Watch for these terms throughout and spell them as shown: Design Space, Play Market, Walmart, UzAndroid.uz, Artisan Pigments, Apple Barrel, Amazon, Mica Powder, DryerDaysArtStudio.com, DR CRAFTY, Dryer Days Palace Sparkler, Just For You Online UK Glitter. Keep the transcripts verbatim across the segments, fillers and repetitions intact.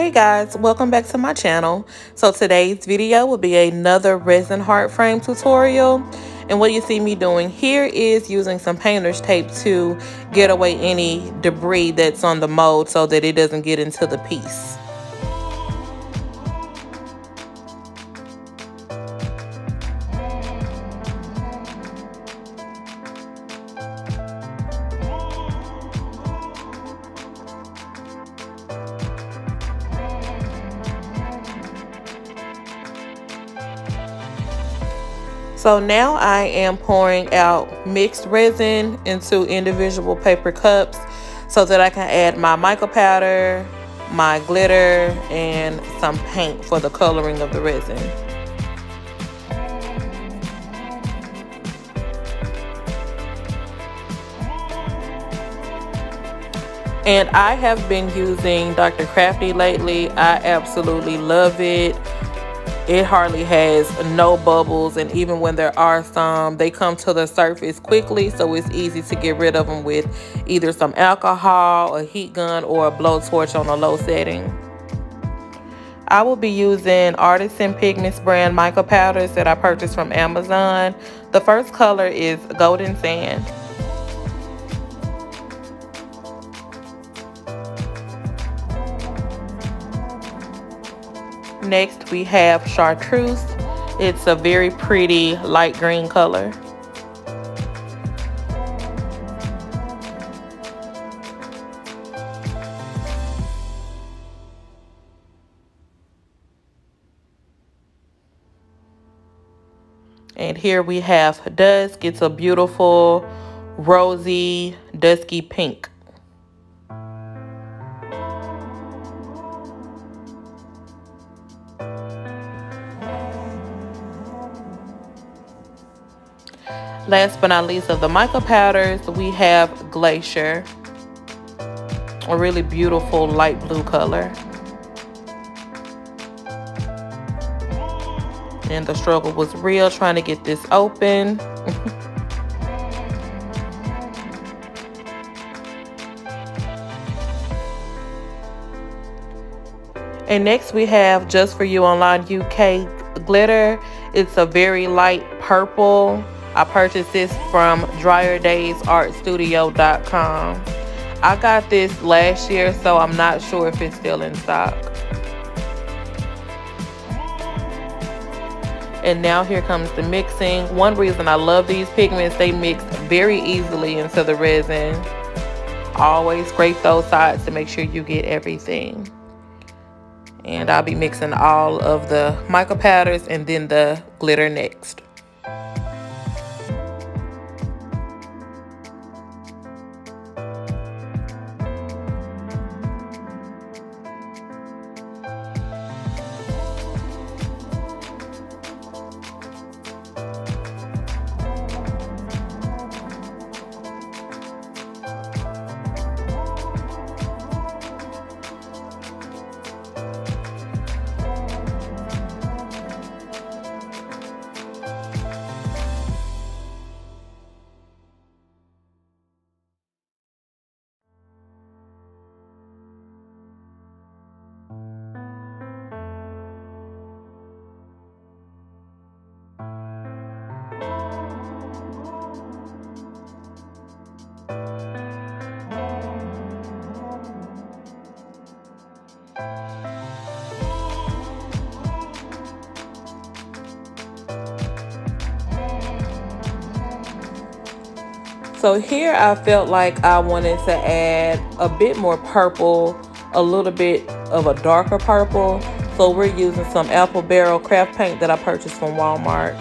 Hey guys, welcome back to my channel. So today's video will be another resin heart frame tutorial, and what you see me doing here is using some painter's tape to get away any debris that's on the mold so that it doesn't get into the piece. So now I am pouring out mixed resin into individual paper cups so that I can add my mica powder, my glitter, and some paint for the coloring of the resin. And I have been using Doctor Crafty lately. I absolutely love it. It hardly has no bubbles, and even when there are some, they come to the surface quickly, so it's easy to get rid of them with either some alcohol, a heat gun, or a blowtorch on a low setting. I will be using Artisan Pigments brand mica powders that I purchased from Amazon. The first color is Golden Sand. Next we have Chartreuse. It's a very pretty light green color. And here we have Dusk. It's a beautiful rosy dusky pink. Last but not least of the mica powders, we have Glacier, a really beautiful light blue color. And the struggle was real trying to get this open. And next we have Just For You Online U K Glitter. It's a very light purple. I purchased this from Dryer Days Art Studio dot com. I got this last year, so I'm not sure if it's still in stock. And now here comes the mixing. One reason I love these pigments, they mix very easily into the resin. Always scrape those sides to make sure you get everything. And I'll be mixing all of the mica powders and then the glitter next. So here I felt like I wanted to add a bit more purple, a little bit of a darker purple. So we're using some Apple Barrel craft paint that I purchased from Walmart.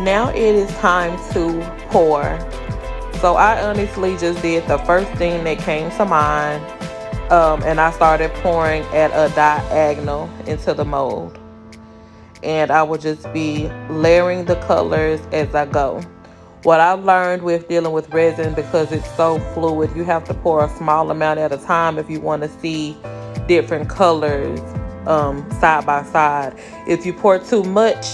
Now it is time to pour. So I honestly just did the first thing that came to mind, um, and I started pouring at a diagonal into the mold. And I will just be layering the colors as I go. What I learned with dealing with resin, because it's so fluid, you have to pour a small amount at a time if you want to see different colors um, side by side. If you pour too much,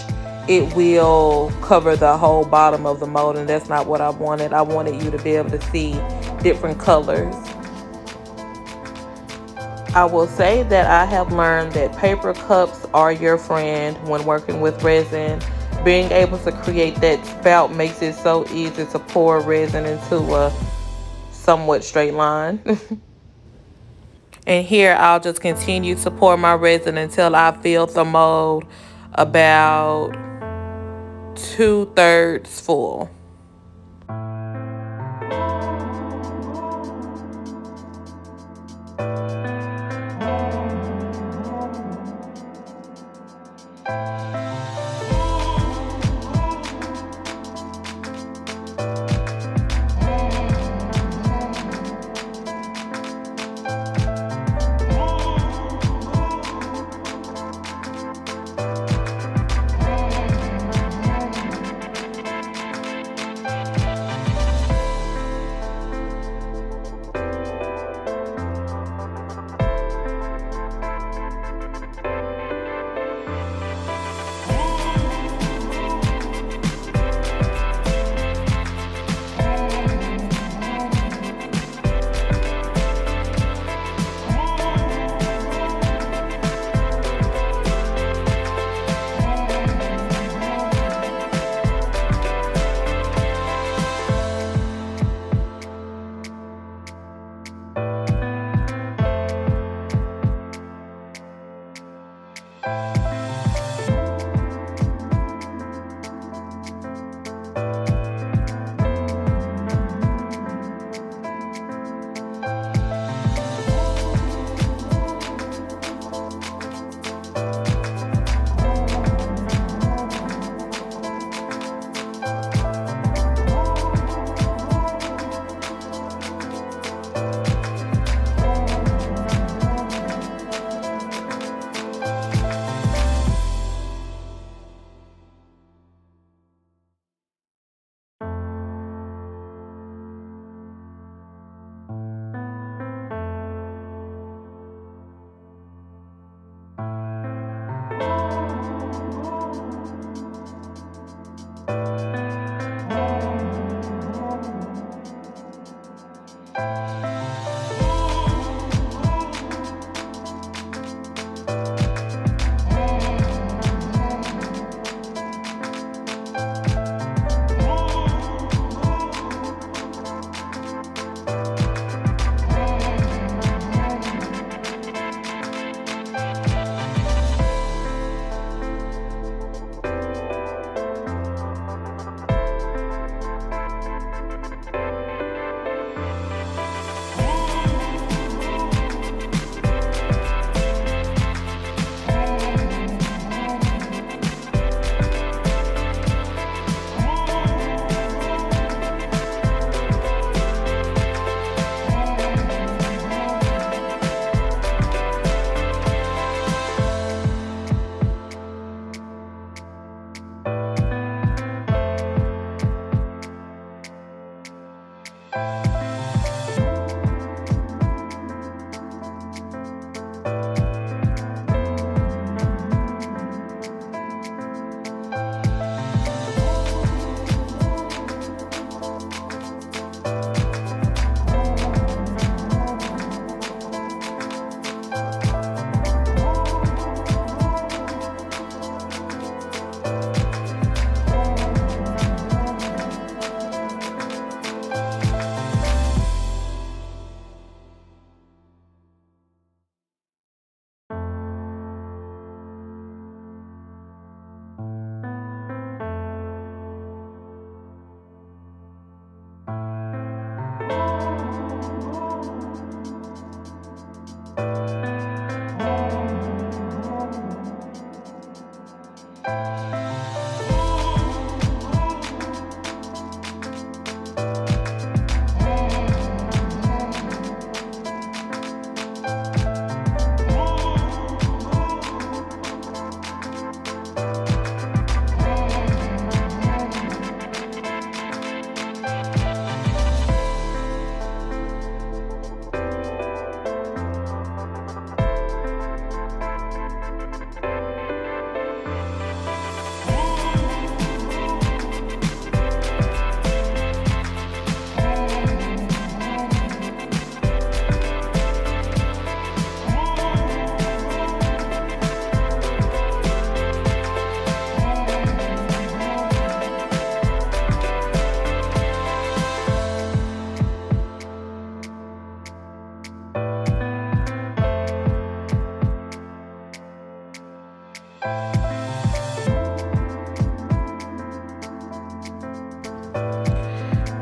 it will cover the whole bottom of the mold, and that's not what I wanted. I wanted you to be able to see different colors. I will say that I have learned that paper cups are your friend when working with resin. Being able to create that spout makes it so easy to pour resin into a somewhat straight line. And here I'll just continue to pour my resin until I fill the mold about two-thirds full.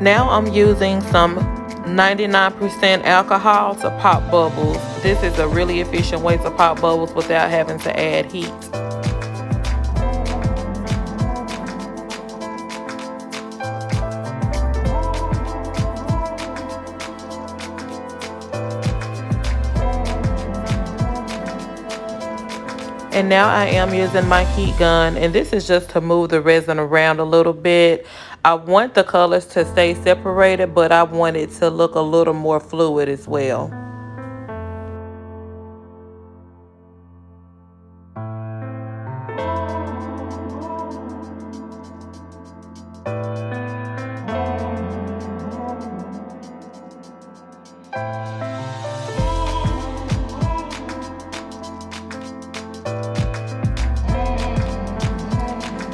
Now I'm using some ninety-nine percent alcohol to pop bubbles. This is a really efficient way to pop bubbles without having to add heat. And now I am using my heat gun, and this is just to move the resin around a little bit. I want the colors to stay separated, but I want it to look a little more fluid as well.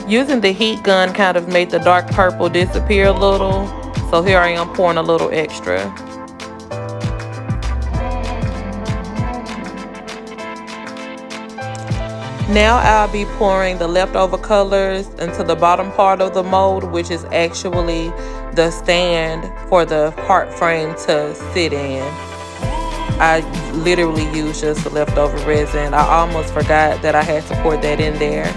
Using the heat gun kind of made the dark purple disappear a little, so here I am pouring a little extra. Now I'll be pouring the leftover colors into the bottom part of the mold, which is actually the stand for the heart frame to sit in. I literally used just the leftover resin. I almost forgot that I had to pour that in there.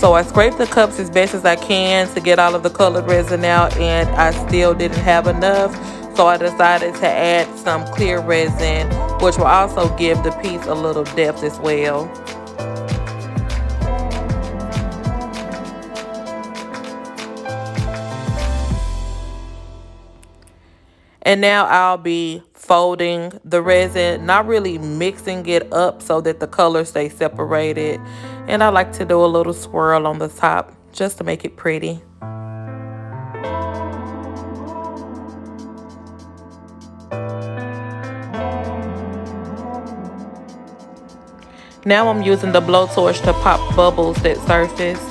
So I scraped the cups as best as I can to get all of the colored resin out, and I still didn't have enough. So I decided to add some clear resin, which will also give the piece a little depth as well. And now I'll be folding the resin, not really mixing it up so that the colors stay separated. And I like to do a little swirl on the top just to make it pretty. Now I'm using the blowtorch to pop bubbles that surfaced.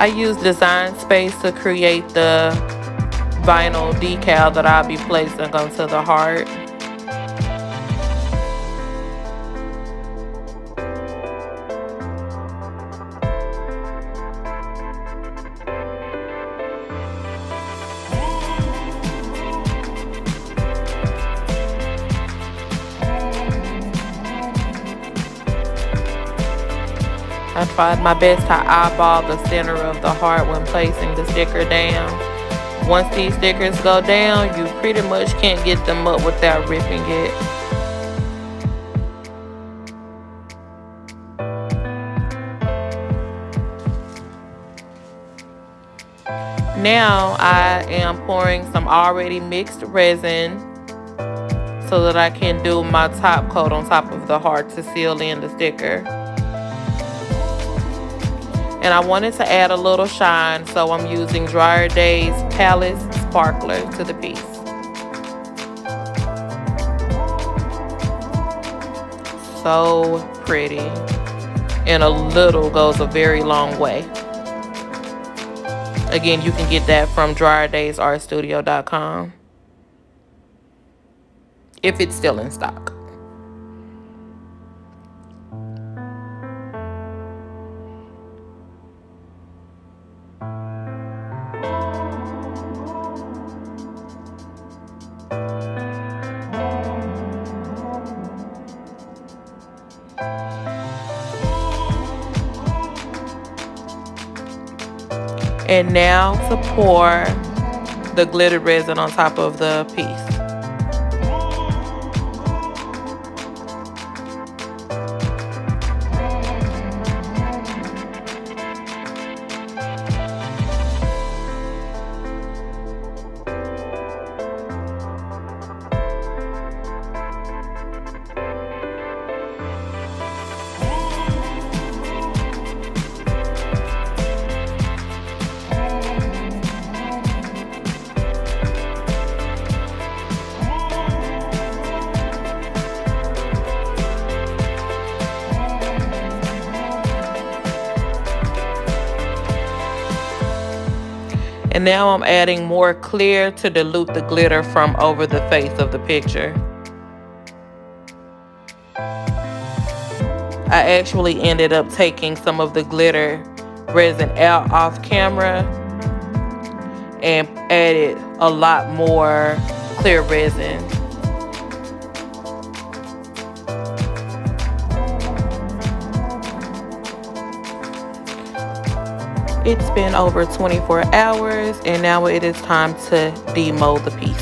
I used Design Space to create the vinyl decal that I'll be placing onto the heart. I tried my best to eyeball the center of the heart when placing the sticker down. Once these stickers go down, you pretty much can't get them up without ripping it. Now I am pouring some already mixed resin so that I can do my top coat on top of the heart to seal in the sticker. And I wanted to add a little shine, so I'm using Dryer Days Palace Sparkler to the piece. So pretty. And a little goes a very long way. Again, you can get that from Dryer Days Art Studio dot com if it's still in stock. And now to pour the glitter resin on top of the piece. And now I'm adding more clear to dilute the glitter from over the face of the picture. I actually ended up taking some of the glitter resin out off camera and added a lot more clear resin. It's been over twenty-four hours, and now it is time to demold the piece.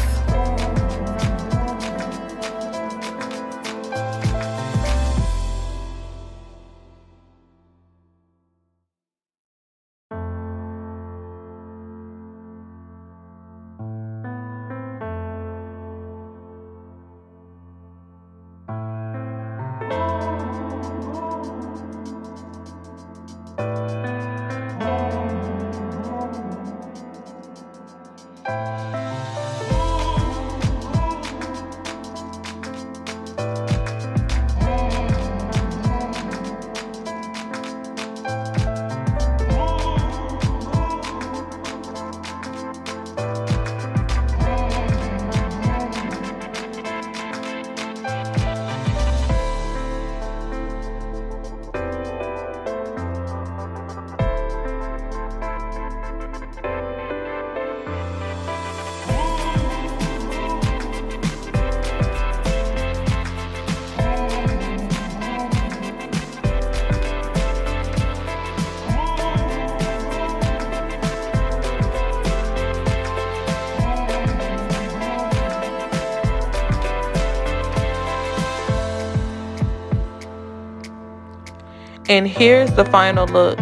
And here's the final look.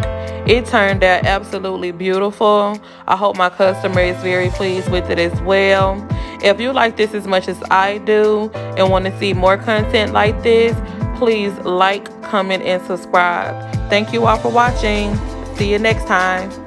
It turned out absolutely beautiful. I hope my customer is very pleased with it as well. If you like this as much as I do and want to see more content like this, please like, comment, and subscribe. Thank you all for watching. See you next time.